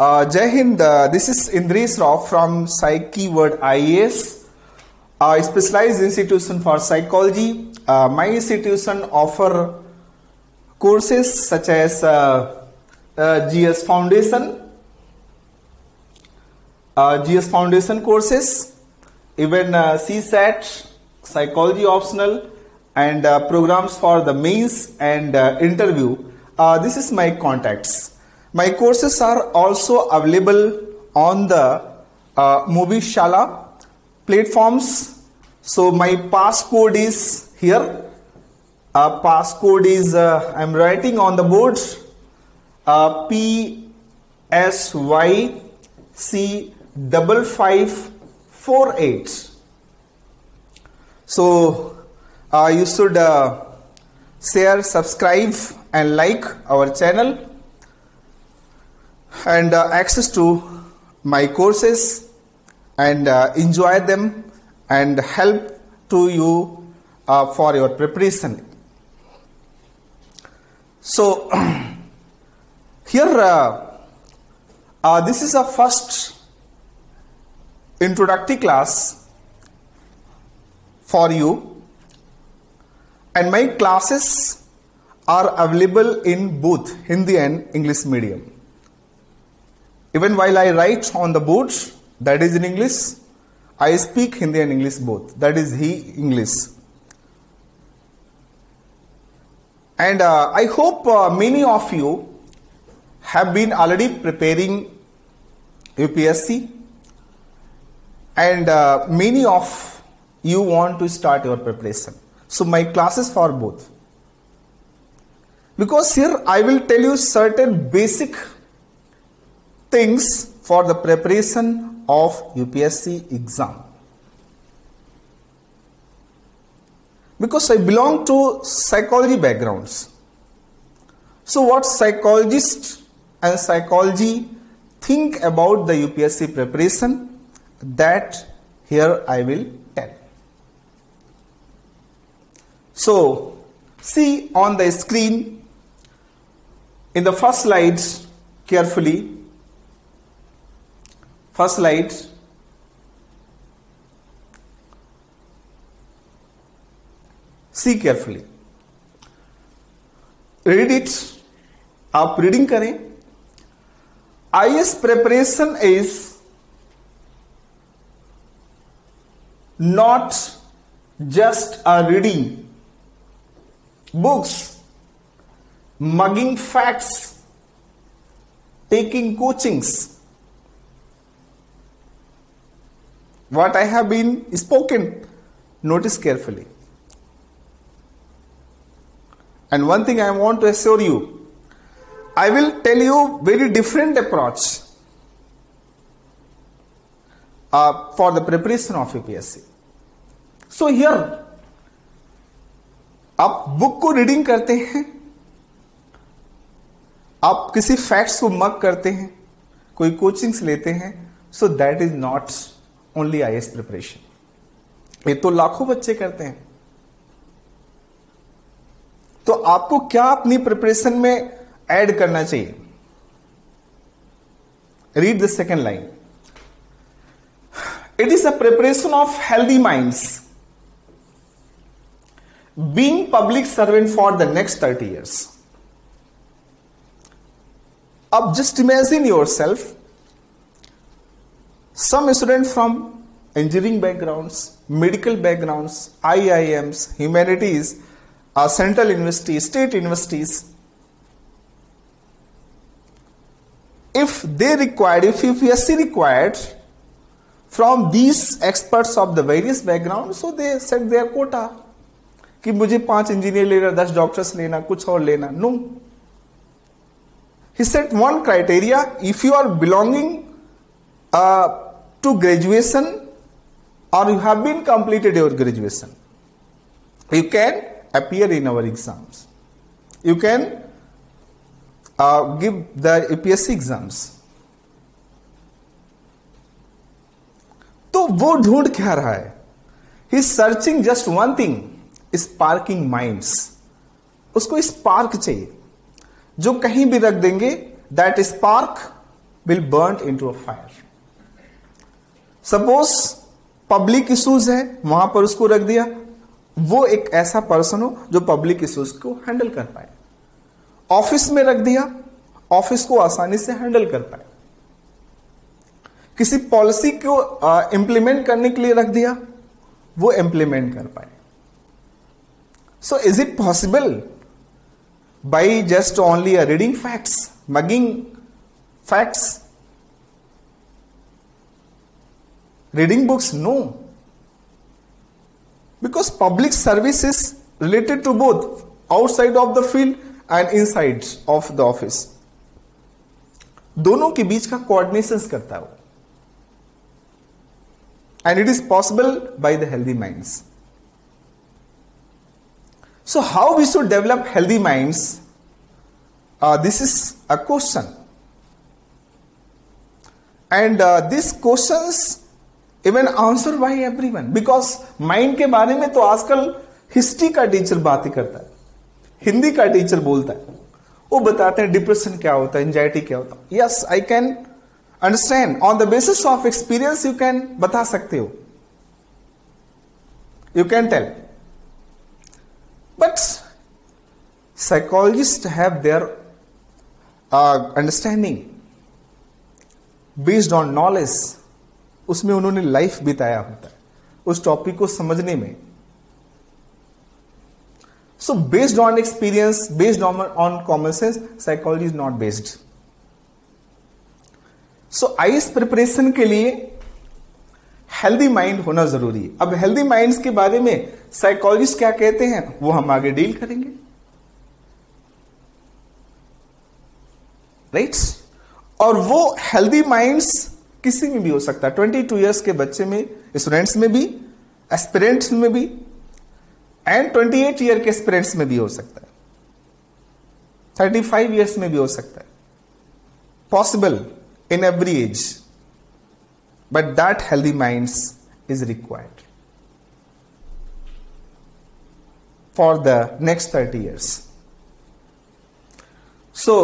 Jai Hind, this is Indresh Rao from Psyche World IAS, a specialized institution for psychology. My institution offer courses such as GS Foundation, courses, even CSAT, psychology optional, and programs for the mains and interview. This is my contacts. My courses are also available on the Mobishaala platforms. So my passcode is here. Passcode is I'm writing on the board. PSYC5548. So you should share, subscribe, and like our channel. And access to my courses and enjoy them and help to you for your preparation. So here this is a first introductory class for you, and my classes are available in both Hindi and English medium. Even while I write on the board, that is in English, I speak Hindi and English both, that is English. And I hope many of you have been already preparing UPSC, and many of you want to start your preparation. So my classes for both. Because here I will tell you certain basic things for the preparation of UPSC exam, because I belong to psychology backgrounds. So what psychologists and psychology think about the UPSC preparation, that here I will tell. So see on the screen in the first slide carefully. First slide, see carefully, read it, आप reading करें. IAS preparation is not just a reading books, mugging facts, taking coachings. What I have been spoken, notice carefully. And one thing I want to assure you, I will tell you very different approach for the preparation of UPSC. So here, आप book को reading करते हैं, आप किसी facts को mug करते हैं, कोई coachings लेते हैं, so that is not only IAS preparation. ये तो लाखों बच्चे करते हैं. तो आपको क्या अपनी प्रिपरेशन में ऐड करना चाहिए? Read the second line. It is a preparation of healthy minds, being public servant for the next 30 years. Now just imagine yourself, some student from engineering backgrounds, medical backgrounds, IIMs, humanities, central universities, state universities, if UPSC required from these experts of the various backgrounds, so they set their quota. कि मुझे 5 engineer लेना, 10 doctors लेना, कुछ और लेना. No. He set one criteria. If you are belonging to graduation, or you have been completed your graduation, you can appear in our exams. You can give the UPSC exams. तो वो ढूंढ क्या रहा है? He is searching just one thing: sparking minds. उसको spark चाहिए, जो कहीं भी रख देंगे. That spark will burnt into a fire. Suppose public issues है, वहां पर उसको रख दिया, वो एक ऐसा पर्सन हो जो पब्लिक इश्यूज को हैंडल कर पाए. ऑफिस में रख दिया, ऑफिस को आसानी से हैंडल कर पाए. किसी पॉलिसी को इंप्लीमेंट करने के लिए रख दिया, वो इंप्लीमेंट कर पाए. So is it possible by just only reading facts, mugging facts, reading books? No, because public service is related to both outside of the field and inside of the office. दोनों के बीच का coordination करता हो, and it is possible by the healthy minds. So how we should develop healthy minds? This is a question, and these questions Even answer by everyone, because mind के बारे में तो आजकल हिस्ट्री का टीचर बातें करता है, हिंदी का टीचर बोलता है, वो बताते हैं डिप्रेशन क्या होता है, एंजाइटी क्या होता है. Yes, I can understand on the basis of experience. You can बता सकते हो, you can tell, but psychologist have their understanding based on knowledge. उसमें उन्होंने लाइफ बिताया होता है उस टॉपिक को समझने में. So based on experience, based on common sense, psychology is not based. So IAS preparation के लिए हेल्दी माइंड होना जरूरी है. अब हेल्दी माइंड्स के बारे में साइकोलॉजिस्ट क्या कहते हैं वो हम आगे डील करेंगे, राइट? और वो हेल्दी माइंड्स किसी में भी हो सकता है, 22 ईयर्स के बच्चे में, स्टूडेंट्स में भी, एस्पिरेंट्स में भी, एंड 28 ईयर के एस्पिरेंट्स में भी हो सकता है, 35 ईयर्स में भी हो सकता है. Possible in every age, but that healthy minds is required for the next 30 years. So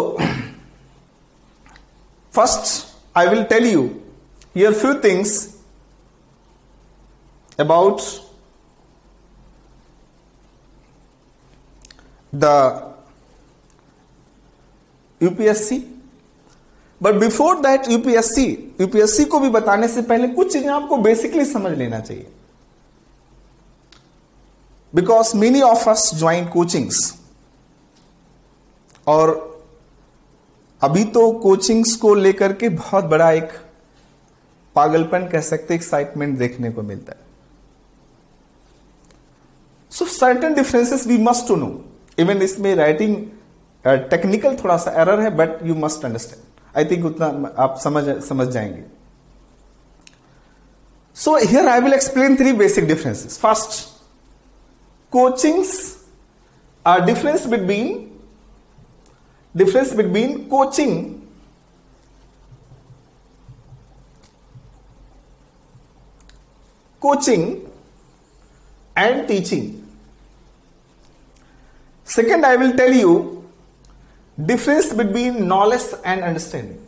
first I will tell you here few things about the UPSC, but that UPSC को भी बताने से पहले कुछ चीजें आपको basically समझ लेना चाहिए, because many of us join coachings. और अभी तो कोचिंग्स को लेकर के बहुत बड़ा एक पागलपन कह सकते, एक्साइटमेंट देखने को मिलता है. So certain differences we must to know. Even इसमें राइटिंग टेक्निकल थोड़ा सा एरर है, but you must understand. I think उतना आप समझ जाएंगे. So here I will explain 3 basic differences. First, coachings are difference between coaching and teaching. Second, I will tell you difference between knowledge and understanding,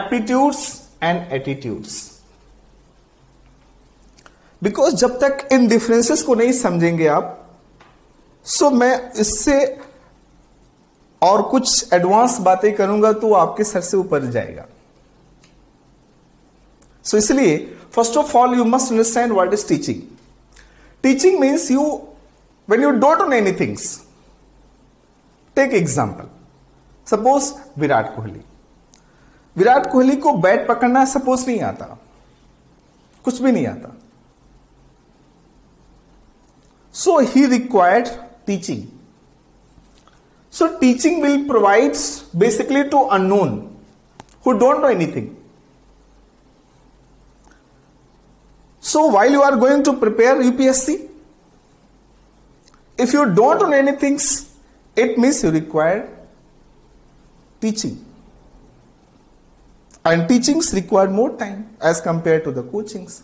aptitudes and attitudes. Because जब तक इन differences को नहीं समझेंगे आप, so मैं इससे और कुछ एडवांस बातें करूंगा तो आपके सर से ऊपर जाएगा. सो इसलिए first of all you must understand what is teaching. Teaching means you, when you don't know any things. Take example, suppose Virat Kohli. Virat Kohli को बैट पकड़ना सपोज नहीं आता, कुछ भी नहीं आता. So he required teaching. So teaching will provides basically to unknown who don't know anything. So while you are going to prepare UPSC, if you don't know anything, it means you require teaching, and teachings require more time as compared to the coachings.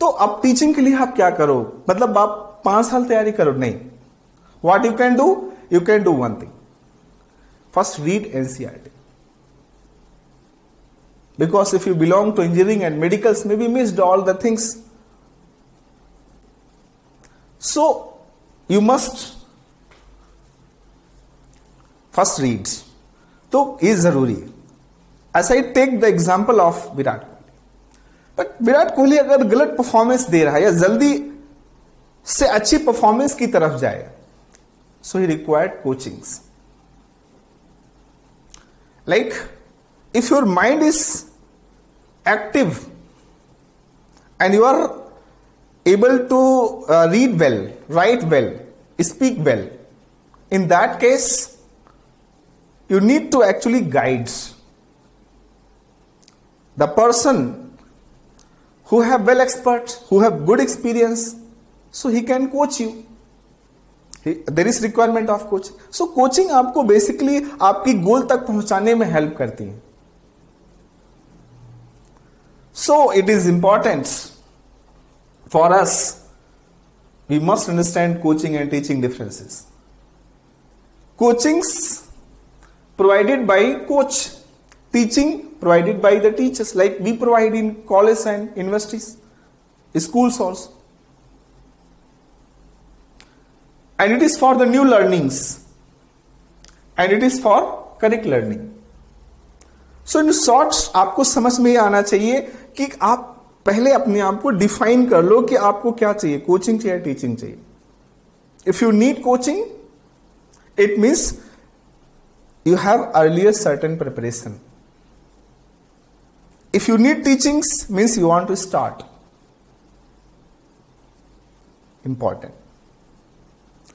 तो अब teaching के लिए आप क्या करो, मतलब आप 5 साल तैयारी करो? नहीं. What you can do? You can do one thing. first read NCERT. Because if you belong to engineering and medicals, maybe missed all the things. So you must first read. So ये जरूरी है. As I take the example of Virat Kohli, but Virat Kohli अगर गलत performance दे रहा है या जल्दी से अच्छी performance की तरफ जाए, so he required coachings. Like if your mind is active and you are able to read well, write well, speak well, in that case you need to actually guide the person who have well experts, who have good experience, so he can coach you. There is requirement of coaching. So coaching आपको basically आपकी goal तक पहुंचाने में help करती है. So it is important for us, we must understand coaching and teaching differences. Coachings provided by coach, teaching provided by the teachers, like we provide in college and universities, schools also. And it is for the new learnings and it is for correct learning. So in short, आपको समझ में आना चाहिए कि आप पहले अपने आप को डिफाइन कर लो कि आपको क्या चाहिए, कोचिंग चाहिए, टीचिंग चाहिए. If you need coaching, it means you have earlier certain preparation. If you need teachings, means you want to start. Important.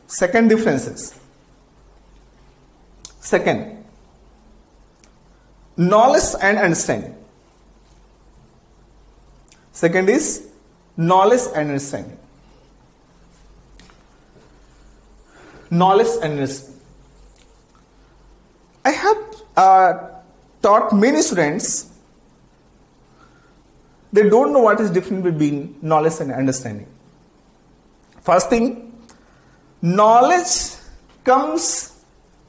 Second differences. Second, knowledge and understanding. Second is knowledge and understanding. Knowledge and understanding. I have taught many students. They don't know what is different between knowledge and understanding. First thing, knowledge comes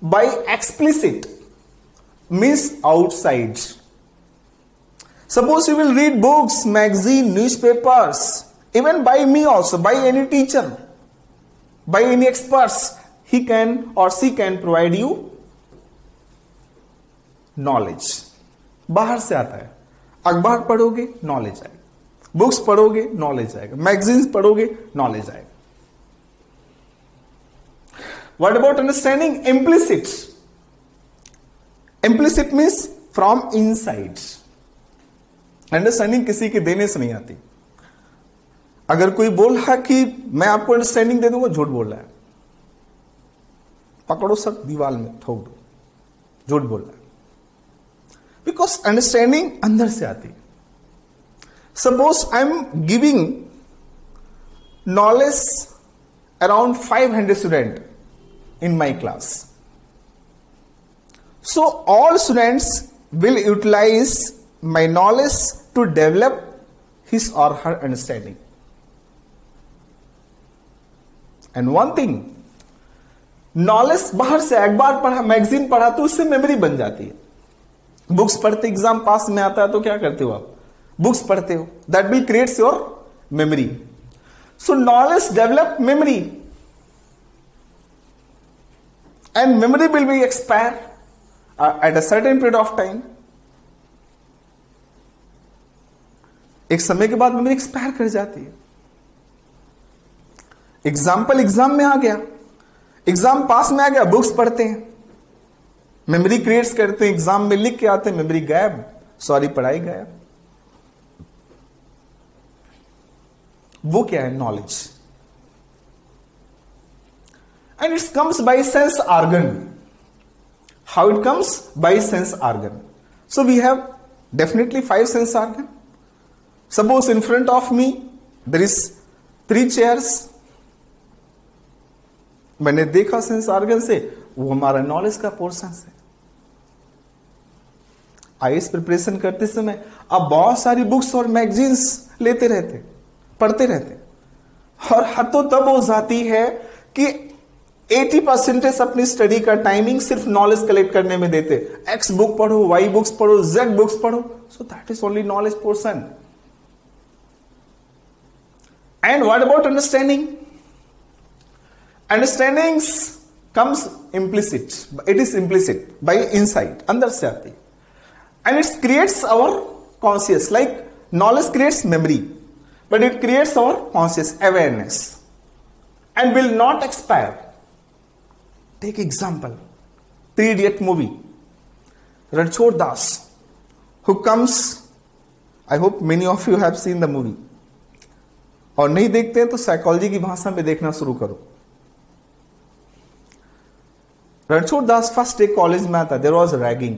by explicit, means outside. Suppose you will read books, magazine, newspapers, even by me also, by any teacher, by any experts, he can or she can provide you knowledge. बाहर से आता है. अखबार पढ़ोगे knowledge आएगा, books पढ़ोगे knowledge आएगा, magazines पढ़ोगे knowledge आएगा. What about understanding? Implicit. Implicit means from inside. Understanding किसी के देने से नहीं आती. अगर कोई बोल रहा कि मैं आपको अंडरस्टैंडिंग दे दूंगा, झूठ बोल रहा है. पकड़ो सब, दीवार में ठोक दो, झूठ बोल रहा है. बिकॉज अंडरस्टैंडिंग अंदर से आती है. Suppose I am giving knowledge around 500 student in my class, so all students will utilize my knowledge to develop his or her understanding. And one thing, knowledge बाहर से, अखबार पढ़ा, मैगजीन पढ़ा तो उससे मेमोरी बन जाती है. बुक्स पढ़ते, एग्जाम पास में आता है तो क्या करते हो आप, बुक्स पढ़ते हो, that will create your memory. So knowledge develop memory. And memory will be expire at a certain period of time. एक समय के बाद memory expire कर जाती है. Example exam में आ गया, exam pass में आ गया, books पढ़ते हैं, memory creates करते हैं, exam में लिख के आते हैं, memory गायब, sorry पढ़ाई गायब. वो क्या है? Knowledge. And it comes by sense organ. How it comes? By sense organ. So we have definitely 5 sense organ. Suppose in front of me there is 3 chairs. मैंने देखा sense organ से, वो हमारा knowledge का portion है. IAS preparation करते समय अब बहुत सारी books और magazines लेते रहते, पढ़ते रहते, और हद तो तब हो जाती है कि 80% अपनी स्टडी का टाइमिंग सिर्फ नॉलेज कलेक्ट करने में देते। एक्स बुक पढ़ो, वाई बुक्स पढ़ो, जेड बुक्स पढ़ो, so that is only knowledge portion. And what about understanding? Understanding comes implicit, it is implicit by insight, अंदर से आती। And it's creates our conscious, like knowledge creates memory but it creates our conscious awareness and will not expire. Take example, 3 Idiot movie, Rancho Das, who comes, I hope many of you have seen the movie, और नहीं देखते हैं तो psychology की भाषा में देखना शुरू करो। Ranchhod Das first day college में आता, देयर वाज रैगिंग,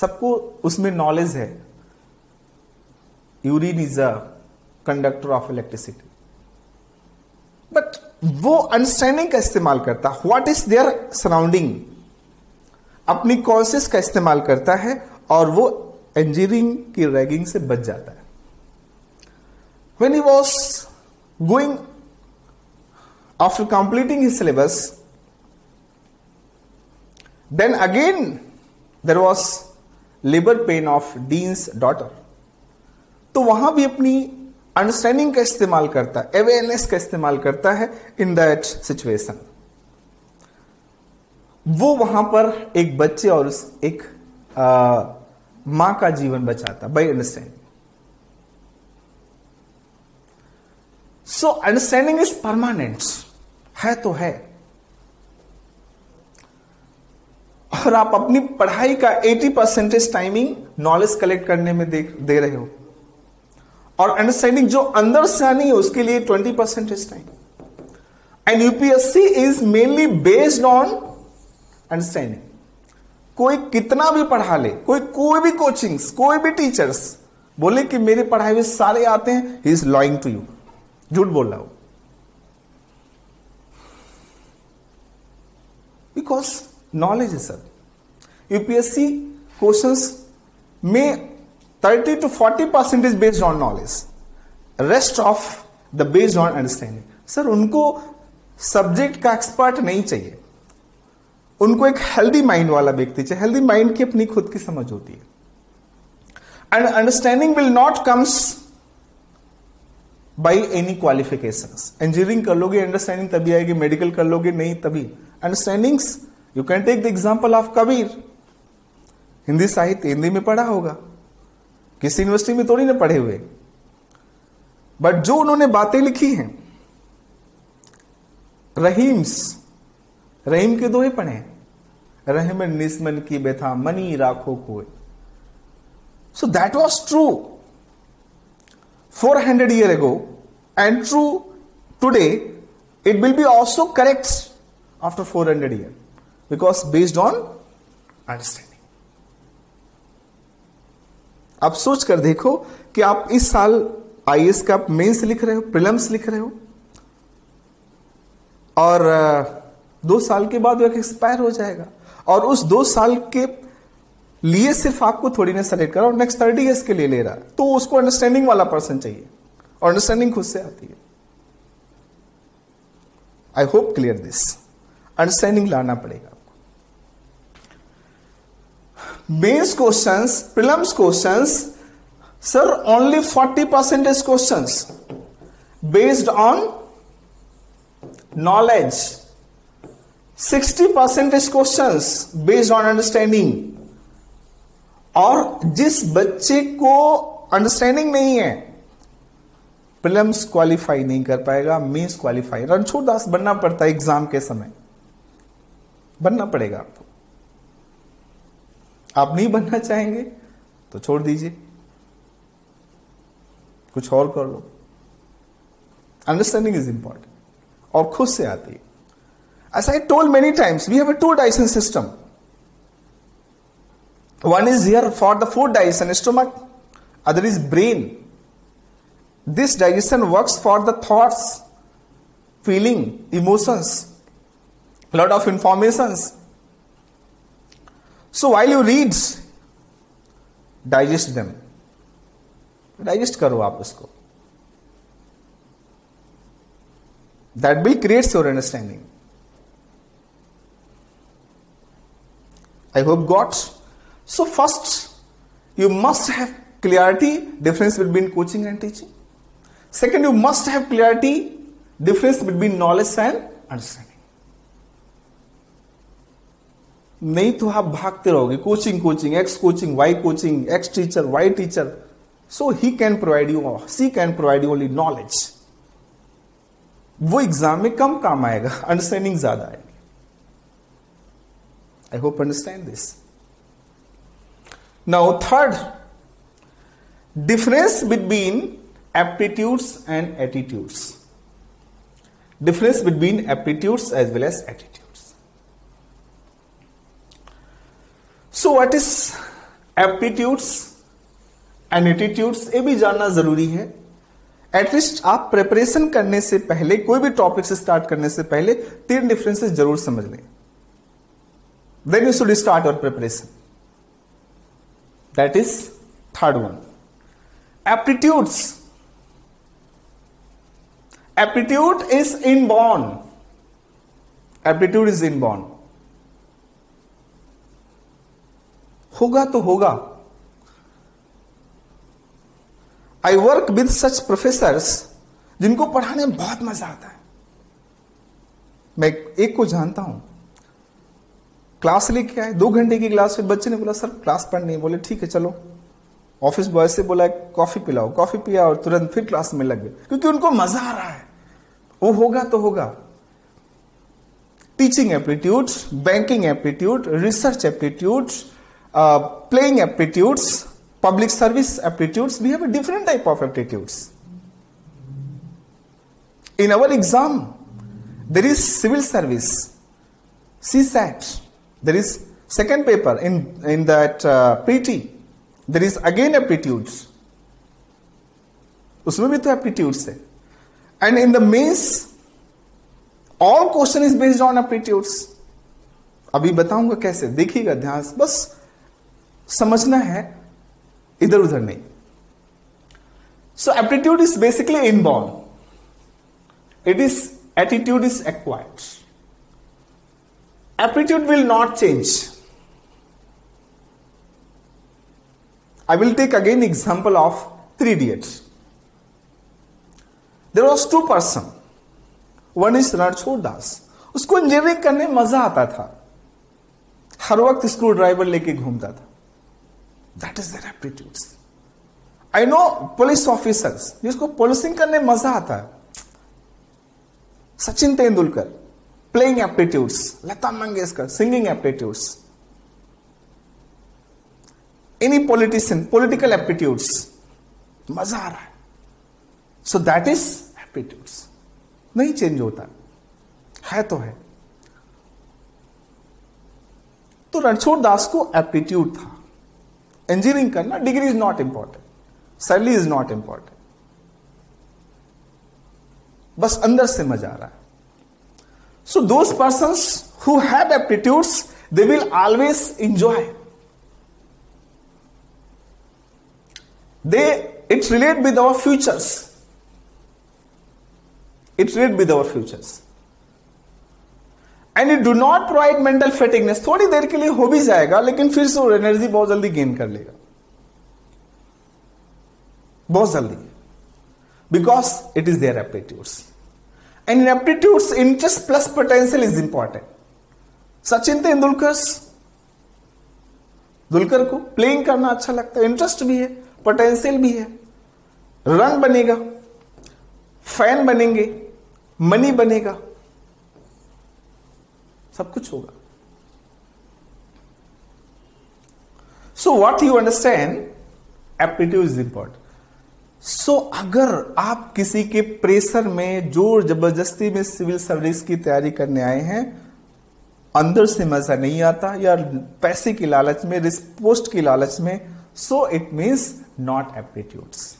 सबको उसमें नॉलेज है, urine is a conductor of electricity, but वो अंडरस्टैंडिंग का इस्तेमाल करता है, व्हाट इज देयर सराउंडिंग, अपनी कॉन्शियस का इस्तेमाल करता है और वो इंजीनियरिंग की रैगिंग से बच जाता है। When he was going after completing his syllabus, then again there was labour pain of dean's daughter, तो वहां भी अपनी अंडरस्टैंडिंग का इस्तेमाल करता है, अवेयरनेस का इस्तेमाल करता है इन दैट सिचुएशन। वो वहां पर एक बच्चे और उस एक मां का जीवन बचाता by understanding. So understanding is permanent है तो है, और आप अपनी पढ़ाई का 80% टाइमिंग नॉलेज कलेक्ट करने में दे रहे हो, और अंडरस्टैंडिंग जो अंदर से आनी है उसके लिए 20% time. And UPSC is mainly based on understanding. कोई कितना भी पढ़ा ले, कोई भी कोचिंग्स, कोई भी टीचर्स बोले कि मेरे पढ़ाए हुए सारे आते हैं, he is lying to you, झूठ बोल रहा हो, बिकॉज नॉलेज है सर। यूपीएससी क्वेश्चंस में 30 to 40% is based on knowledge, rest of the based on understanding। Sir उनको सब्जेक्ट का एक्सपर्ट नहीं चाहिए, उनको एक हेल्दी माइंड वाला व्यक्ति चाहिए। हेल्दी माइंड की अपनी खुद की समझ होती है। And understanding will not comes by any qualifications. Engineering कर लोगे अंडरस्टैंडिंग तभी आएगी, मेडिकल कर लोगे नहीं तभी। Understandings you can take the example of Kabir, Hindi साहित्य, हिंदी में पढ़ा होगा, किसी यूनिवर्सिटी में थोड़ी ना पढ़े हुए, बट जो उन्होंने बातें लिखी हैं, रहीम के दोहे पढ़े, रहीम निस्मन की बेथा मनी राखो कोय, so that was true 400 year ago and true today, it will be also correct after 400 year because based on understanding. आप सोच कर देखो कि आप इस साल आईएएस का मेंस लिख रहे हो, प्रीलिम्स लिख रहे हो, और 2 साल के बाद वह एक्सपायर हो जाएगा, और उस 2 साल के लिए सिर्फ आपको थोड़ी ना सेलेक्ट करा और नेक्स्ट 30 इयर्स के लिए ले रहा, तो उसको अंडरस्टैंडिंग वाला पर्सन चाहिए, और अंडरस्टैंडिंग खुद से आती है। I hope clear this. Understanding लाना पड़ेगा। Mains questions, prelims questions, sir only 40% questions based on knowledge, 60% questions based on understanding. और जिस बच्चे को अंडरस्टैंडिंग नहीं है, प्रीलिम्स क्वालिफाई नहीं कर पाएगा, मेंस क्वालिफाई। रणछोड़ दास बनना पड़ता है, एग्जाम के समय बनना पड़ेगा आपको। आप नहीं बनना चाहेंगे तो छोड़ दीजिए, कुछ और कर लो। अंडरस्टैंडिंग इज इंपॉर्टेंट और खुद से आती है। As I told many times, we have a 2 digestion system. One is here for the food digestion, stomach, other is brain. This digestion works for the thoughts, feeling, emotions, lot of informations. So while you read, digest them, digest करो आप उसको। That will create your understanding. I hope got. So first, you must have clarity difference between coaching and teaching. Second, you must have clarity difference between knowledge and understanding. नहीं तो आप भागते रहोगे coaching coaching X coaching Y coaching X teacher Y teacher so he can provide you और she can provide you only knowledge. वो exam में कम काम आएगा, अंडरस्टैंडिंग ज्यादा आएगी. I hope understand this. Now third, difference between aptitudes and attitudes. Difference between aptitudes as well as attitude. So what is aptitudes and attitudes, ये भी जानना जरूरी है. एटलीस्ट आप प्रिपरेशन करने से पहले, कोई भी टॉपिक से स्टार्ट करने से पहले तीन डिफरेंसेस जरूर समझ लें. Then you should start your preparation. That is third one, aptitudes. Aptitude is inborn. Aptitude is inborn, होगा तो होगा. I work with such professors जिनको पढ़ाने में बहुत मजा आता है. मैं एक को जानता हूं, क्लास लेके आए 2 घंटे की क्लास में. बच्चे ने बोला सर क्लास पढ़नी है. बोले ठीक है चलो. ऑफिस बॉय से बोला कॉफी पिलाओ. कॉफी पिया और तुरंत फिर क्लास में लग गए क्योंकि उनको मजा आ रहा है. वो होगा तो होगा. Teaching aptitudes, banking aptitude, research aptitudes, playing aptitudes, public service aptitudes, we have a different type of aptitudes. In our exam, there is civil service, CSAT. There is second paper in that PT. There is again aptitudes. उसमें भी तो aptitudes है. And in the mains, all question is based on aptitudes. अभी बताऊंगा कैसे, देखिएगा ध्यान से. बस समझना है, इधर उधर नहीं. So aptitude is basically inborn. It is attitude is acquired. Aptitude will not change. I will take again example of 3 Idiots. There was 2 person. One is Ranchhod Das. उसको इंजीनियरिंग करने में मजा आता था. हर वक्त स्क्रू ड्राइवर लेके घूमता था. That is there aptitudes. I know police officers जिसको पुलिसिंग करने में मजा आता है. Sachin Tendulkar, playing aptitudes. Lata Mangeshkar, singing aptitudes. Any politician, political aptitudes, मजा आ रहा है. So that is aptitudes. नहीं चेंज होता है तो है. तो रणछोड़ दास को एप्टीट्यूड था इंजीनियरिंग करना. Degree is not important, salary is not important, बस अंदर से मजा आ रहा है. So those persons who have aptitudes they will always enjoy. They it relate with our futures. It relate with our futures and you do not provide mental fatigueness. थोड़ी देर के लिए हो भी जाएगा लेकिन फिर से एनर्जी बहुत जल्दी गेन कर लेगा, बहुत जल्दी, because it is there aptitudes. And in aptitudes interest plus potential is important. Sachin Tendulkar को प्लेइंग करना अच्छा लगता है, इंटरेस्ट भी है, पोटेंशियल भी है. रन बनेगा, फैन बनेंगे, मनी बनेगा, सब कुछ होगा. So what you understand, aptitude is important. So अगर आप किसी के प्रेशर में, जोर जबरदस्ती में सिविल सर्विस की तैयारी करने आए हैं, अंदर से मजा नहीं आता, या पैसे की लालच में, पोस्ट की लालच में, so it means not aptitudes.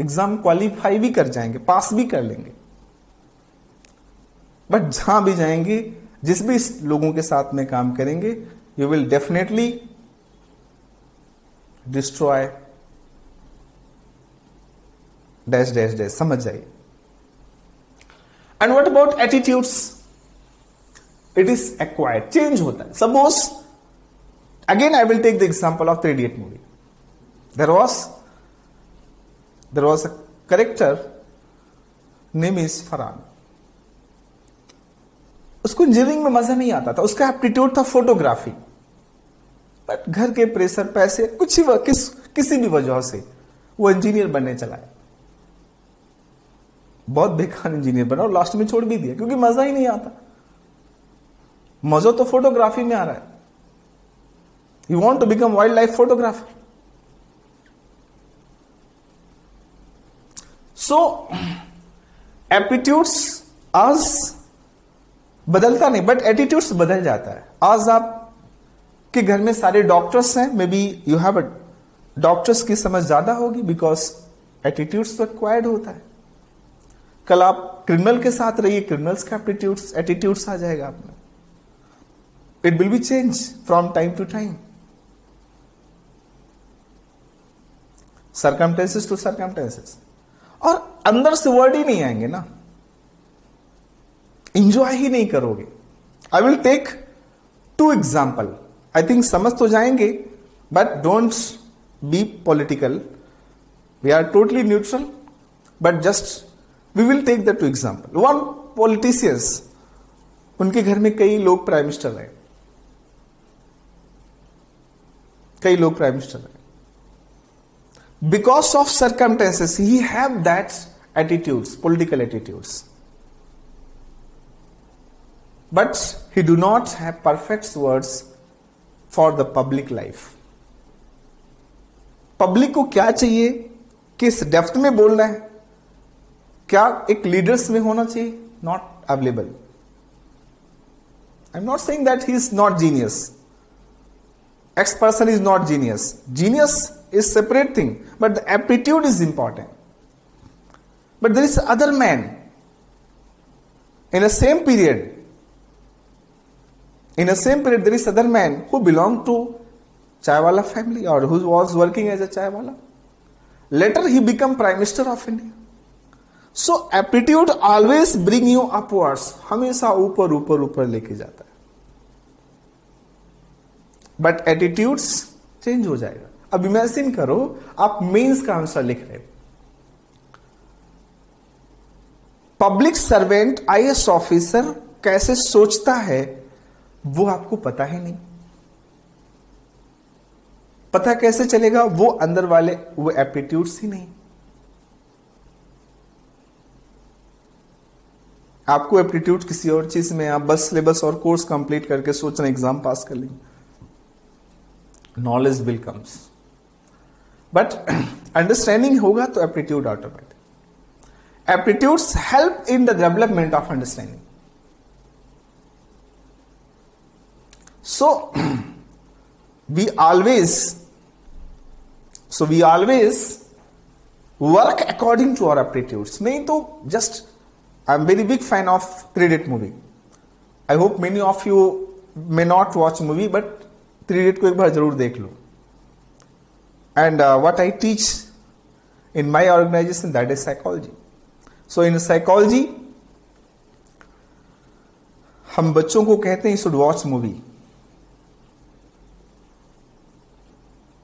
Exam qualify भी कर जाएंगे, पास भी कर लेंगे, बट जहां भी जाएंगे, जिस भी लोगों के साथ में काम करेंगे, you will definitely destroy dash dash dash, समझ जाइए। And what about attitudes? It is acquired, change होता है। Suppose again I will take the example of 3 Idiot movie. There was a character name is Farhan. उसको engineering में मजा नहीं आता था, उसका एप्टीट्यूड था फोटोग्राफी, बट घर के प्रेशर, पैसे, कुछ ही किसी भी वजह से वो इंजीनियर बनने चला है। बहुत बेकार इंजीनियर बना और लास्ट में छोड़ भी दिया क्योंकि मजा ही नहीं आता। मजा तो फोटोग्राफी में आ रहा है, you want to become wildlife photographer. So aptitudes आज बदलता नहीं, बट एटीट्यूड्स बदल जाता है। आज आप के घर में सारे डॉक्टर्स हैं, may be you have a doctors की समझ ज्यादा होगी बिकॉज एटीट्यूड्स तो एक्वायर्ड होता है। कल आप क्रिमिनल के साथ रहिए, क्रिमिनल्स का एटीट्यूड्स आ जाएगा आप में। It will be change from time to time, circumstances to circumstances. और अंदर से वर्ड ही नहीं आएंगे ना, एंजॉय ही नहीं करोगे। I will take 2 example, I think समझ तो जाएंगे, but don't be political, we are totally neutral, but just we will take the 2 example. 1 politicians, उनके घर में कई लोग प्राइम मिनिस्टर हैं। Because of circumstances he have that attitudes, political attitudes, but he do not have perfect words for the public life. Public को क्या चाहिए, किस डेप्थ में बोलना है, क्या एक लीडर्स में होना चाहिए, not available. I am not saying that he is not genius, X person is not genius, genius is separate thing, but the aptitude is important. But there is other man in a same period, there is other man who belonged to Chaiwala family or who was working as a Chaiwala. Later he became Prime Minister of India. So aptitude always bring you upwards, हमेशा ऊपर ऊपर ऊपर लेके जाता है। But attitudes change हो जाएगा। अब इमेजिन करो आप मेंस का आंसर लिख रहे हो, पब्लिक सर्वेंट IAS ऑफिसर कैसे सोचता है वो आपको पता ही नहीं, पता कैसे चलेगा, वो अंदर वाले वो एप्टीट्यूड्स ही नहीं। आपको एप्टीट्यूड किसी और चीज में, आप बस सिलेबस और कोर्स कंप्लीट करके सोचना एग्जाम पास कर लेंगे, knowledge will comes, but understanding होगा तो aptitude automatic. Aptitudes help in the development of understanding. So we always work according to our aptitudes. नहीं तो just I am very big fan of 3 Idiot movie. I hope many of you may not watch movie, but 3 Idiot को एक बार जरूर देख लो। And what I teach in my organization, that is psychology. So in psychology हम बच्चों को कहते हैं you should watch movie.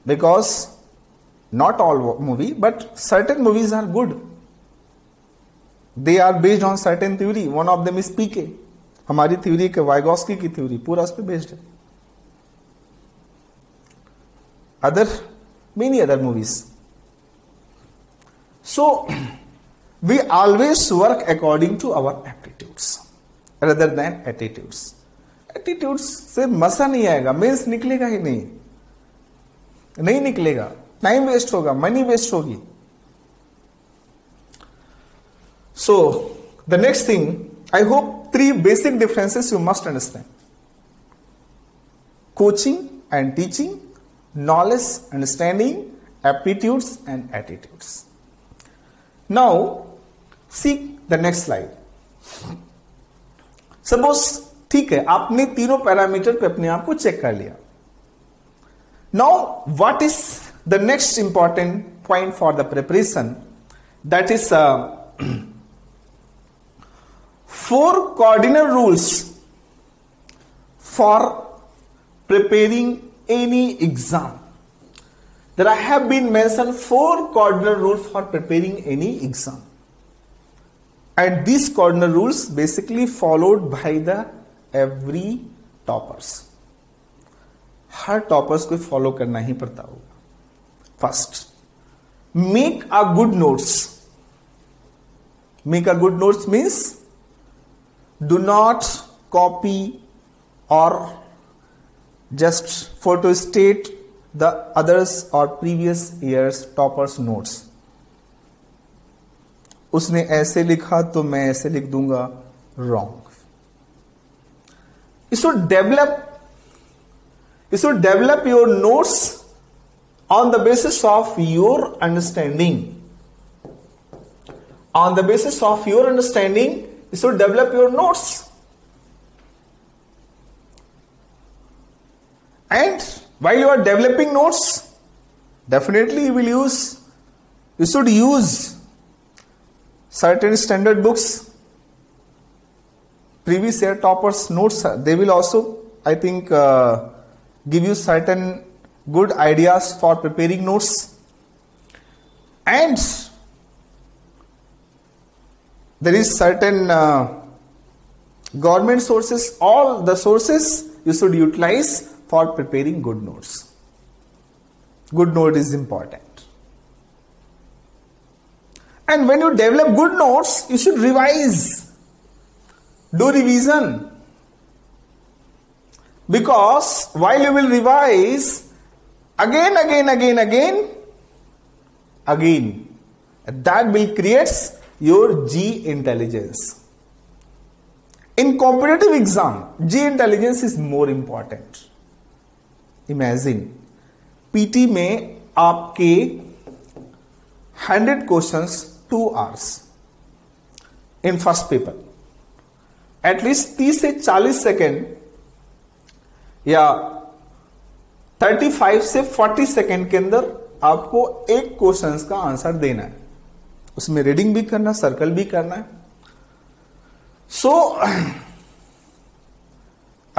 Because not all movie, but certain movies are good. They are based on certain theory. One of them is PK. हमारी theory के Vygotsky की theory पूरा उस पे based है। Many other movies. So we always work according to our aptitudes rather than attitudes. Attitudes से मजा नहीं आएगा, मेंस निकलेगा ही नहीं निकलेगा, टाइम वेस्ट होगा, मनी वेस्ट होगी। So the next thing, I hope 3 basic differences you must understand, coaching and teaching, knowledge, understanding, aptitudes and attitudes. Now see the next slide. Suppose ठीक है आपने तीनों पैरामीटर पे अपने आप को चेक कर लिया। Now what is the next important point for the preparation? that is four cardinal rules for preparing any exam. There have been mentioned four cardinal rules for preparing any exam, and these cardinal rules basically followed by the every toppers. हर toppers को follow करना ही पड़ता होगा. First, make a good notes. Make a good notes means do not copy और just photostat the others और previous years toppers notes. उसने ऐसे लिखा तो मैं ऐसे लिख दूंगा, रॉन्ग. इस You should develop your notes on the basis of your understanding. On the basis of your understanding, you should develop your notes. And while you are developing notes, definitely you should use certain standard books. Previous year toppers notes, they will also, I think, give you certain good ideas for preparing notes. And there is certain government sources, all the sources you should utilize for preparing good notes. Good note is important. And when you develop good notes, you should revise, do revision. Because while you will revise again, that will create your G intelligence. In competitive exam, G intelligence is more important. Imagine, PT में आपके 100 questions 2 hours in first paper. At least 30 से 40 second या 35 से 40 second के अंदर आपको एक question का आंसर देना है. उसमें रीडिंग भी करना, सर्कल भी करना है. सो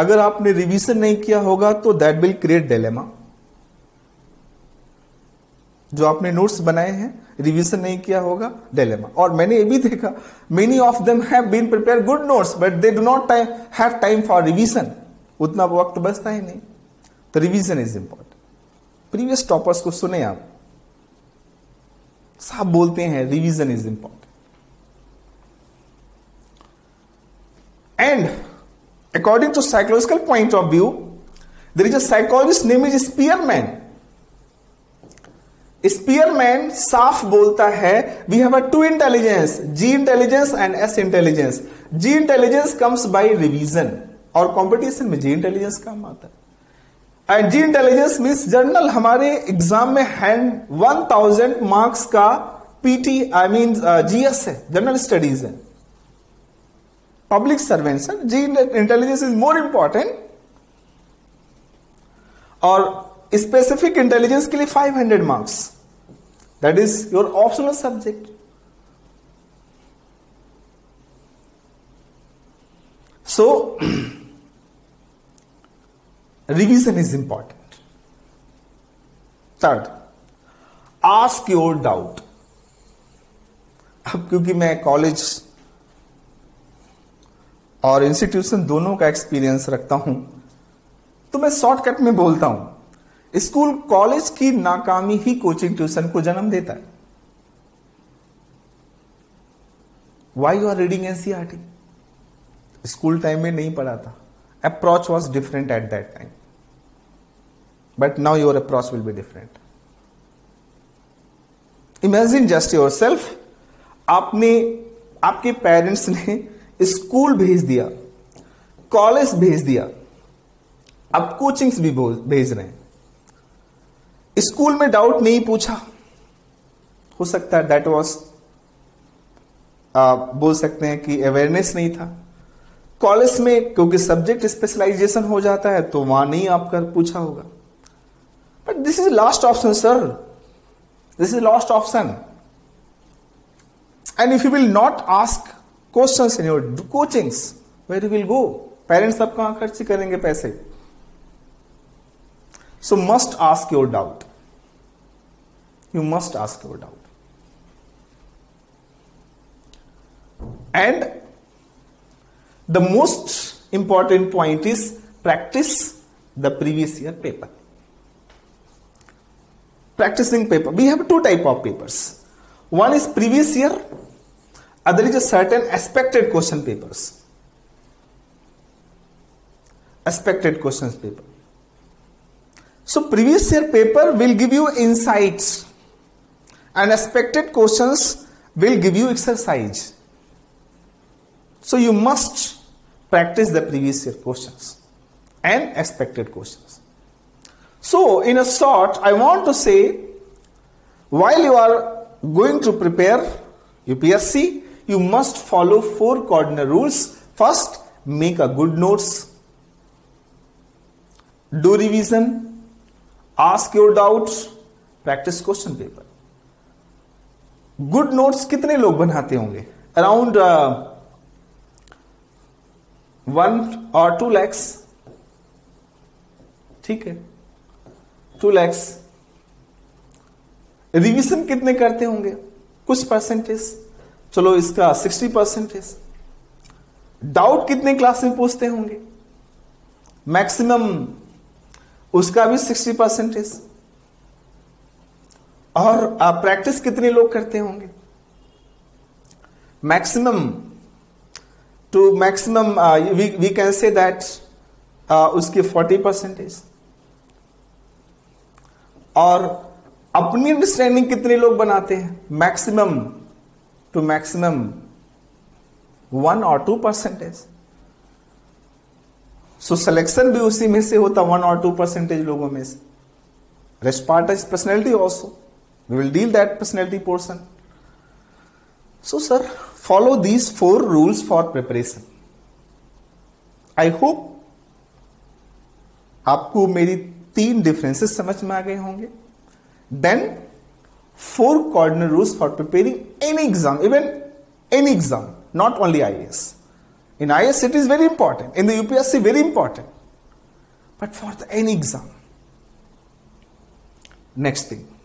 अगर आपने रिवीजन नहीं किया होगा तो दैट विल क्रिएट डिलेमा. जो आपने नोट्स बनाए हैं, रिवीजन नहीं किया होगा, डिलेमा. और मैंने ये भी देखा, many of them have been prepare good notes but they do not have time for revision. उतना वक्त बचता ही नहीं. तो revision is important. Previous toppers को सुने आप, सब बोलते हैं revision is important. And according to psychological point of view, there is a psychologist name is Spearman. Spearman साफ बोलता है, we have a two intelligence, G intelligence and S intelligence. G intelligence comes by revision, और competition में G intelligence काम आता है. And G intelligence means general, हमारे exam में 1000 मार्क्स का पीटी जीएस है, जनरल स्टडीज है, पब्लिक सर्वेंट्स है. G intelligence is more important. और स्पेसिफिक इंटेलिजेंस के लिए 500 marks, that is your optional subject. So revision is important. Third, ask your doubt. अब क्योंकि मैं कॉलेज और इंस्टीट्यूशन दोनों का एक्सपीरियंस रखता हूं, तो मैं शॉर्टकट में बोलता हूं, स्कूल कॉलेज की नाकामी ही कोचिंग ट्यूशन को जन्म देता है. Why you are reading NCERT? School time में नहीं पढ़ा था. Approach was different at that time, but now your approach will be different. Imagine just yourself, आपने, आपके पेरेंट्स ने स्कूल भेज दिया, कॉलेज भेज दिया, अब कोचिंग्स भी भेज रहे हैं. स्कूल में डाउट नहीं पूछा, हो सकता है दैट वॉज, बोल सकते हैं कि अवेयरनेस नहीं था. कॉलेज में क्योंकि सब्जेक्ट स्पेशलाइजेशन हो जाता है तो वहां नहीं आपका पूछा होगा. But this is last option sir, this is last option. And if you will not ask questions in your coachings, where you will go? Parents सब कहाँ खर्च करेंगे पैसे? So must ask your doubt. You must ask your doubt. And the most important point is practice the previous year paper. Practicing paper. We have two type of papers. One is previous year. Other is a certain expected question papers. Expected questions paper. So previous year paper will give you insights, and expected questions will give you exercise. So you must practice the previous year questions and expected questions. So in a short, I want to say, while you are going to prepare UPSC, you must follow 4 cardinal rules. First, make a good notes, do revision, ask your doubts, practice question paper. Good notes कितने लोग बनाते होंगे? Around 1 or 2 lakhs, ठीक है, 2 lakhs. Revision कितने करते होंगे? कुछ परसेंटेज, चलो इसका 60%. डाउट कितने क्लास में पूछते होंगे? मैक्सिमम उसका भी 60%. और प्रैक्टिस कितने लोग करते होंगे? Maximum to maximum we can say that उसके 40%. और अपनी understanding कितने लोग बनाते हैं? maximum to maximum 1 or 2%. So selection भी उसी में से होता, 1 or 2% लोगों में से. Rest part is personality also. We will deal that personality portion. So sir, follow these 4 rules for preparation. I hope आपको मेरी 3 differences समझ में आ गए होंगे. Then 4 cardinal rules for preparing any exam, even any exam, not only IAS. In IAS it is very important. In the UPSC very important. But for any exam. Next thing.